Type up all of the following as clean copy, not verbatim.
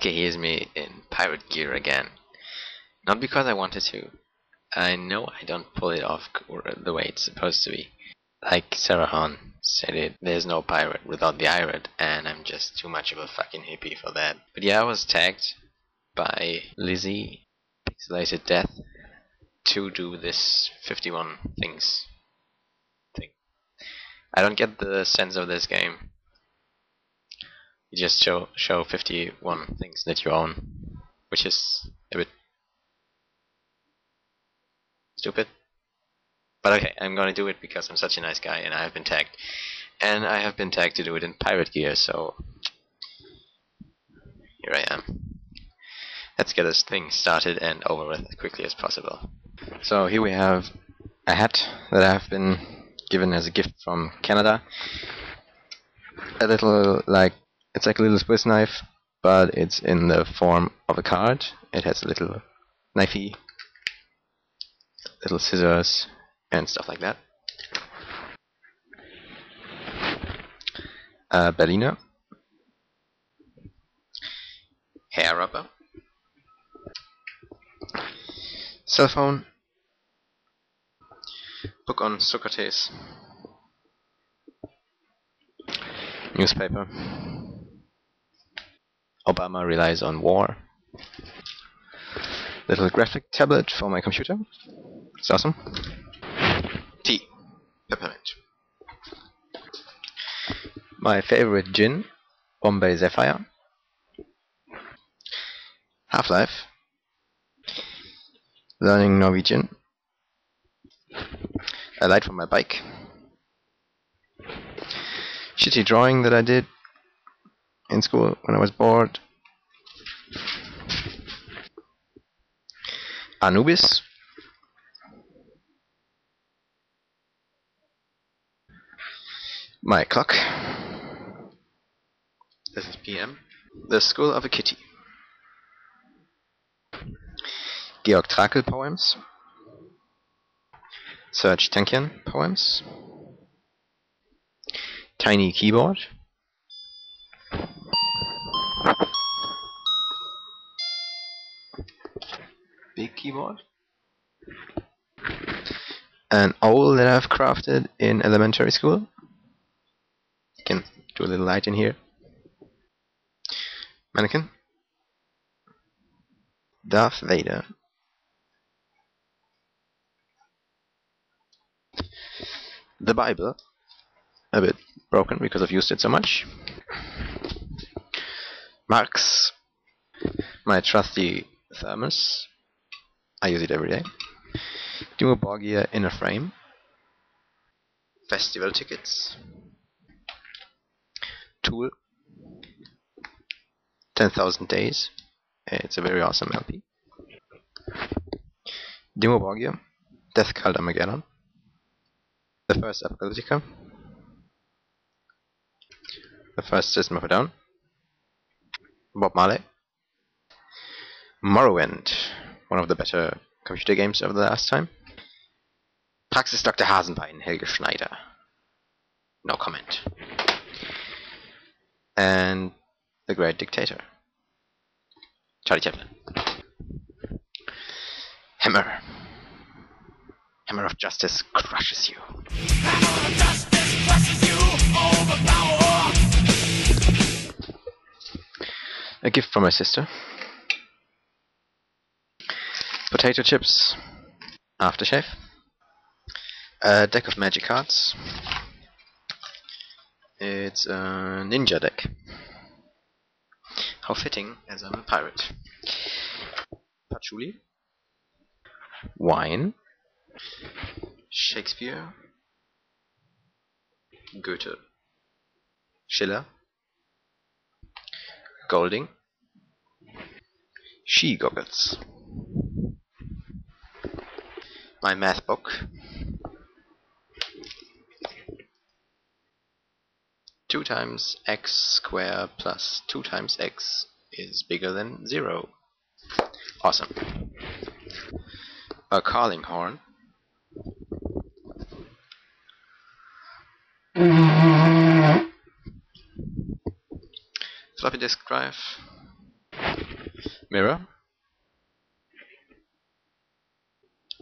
Okay, here's me in pirate gear again. Not because I wanted to. I know I don't pull it off the way it's supposed to be. Like Sarah Hahn said it, there's no pirate without the irate, and I'm just too much of a fucking hippie for that. But yeah, I was tagged by Lizzie PixelatedxDeath to do this 51 things thing. I don't get the sense of this game. You just show 51 things that you own, which is a bit stupid. But okay, I'm gonna do it because I'm such a nice guy and I have been tagged. And I have been tagged to do it in pirate gear, so here I am. Let's get this thing started and over with as quickly as possible. So here we have a hat that I've been given as a gift from Canada. A little, like, it's like a little Swiss knife, but it's in the form of a card. It has a little knifey, little scissors, and stuff like that. A ballerina, hair rubber, cell phone, book on Socrates, newspaper, Obama relies on war, little graphic tablet for my computer. It's awesome. Tea, peppermint. My favorite gin, Bombay Sapphire. Half-Life. Learning Norwegian. A light for my bike. Shitty drawing that I did in school when I was bored. Anubis. My clock. This is PM. The School of a Kitty. Georg Trakl poems. Serge Tankian poems. Tiny keyboard. Big keyboard. An owl that I've crafted in elementary school. Can do a little light in here. Mannequin. Darth Vader. The Bible. A bit broken because I've used it so much. Marx. My trusty thermos. I use it every day. Demo Borgia inner frame. Festival tickets. Tool. 10,000 Days. It's a very awesome LP. Demo Borgia. Deathcult Armageddon. The first Apocalyptica. The first System of a Down. Bob Marley. Morrowind. One of the better computer games of the last time. Praxis, Dr. Hasenbein, Helge Schneider. No comment. And The Great Dictator, Charlie Chaplin. Hammer. Hammer of justice crushes you. Hammer of justice crushes you, overpower. A gift from my sister. Potato chips. Aftershave. A deck of magic cards. It's a ninja deck. How fitting, as I'm a pirate. Patchouli. Wine. Shakespeare. Goethe. Schiller. Golding. Ski goggles. My math book. Two times x squared plus 2 times x is bigger than 0. Awesome. A calling horn. Floppy disk drive. mirror.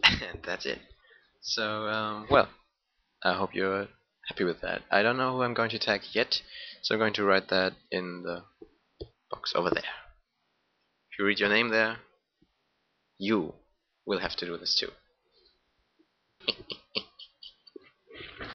And that's it. So, well, I hope you're happy with that. I don't know who I'm going to tag yet, so I'm going to write that in the box over there. If you read your name there, you will have to do this too.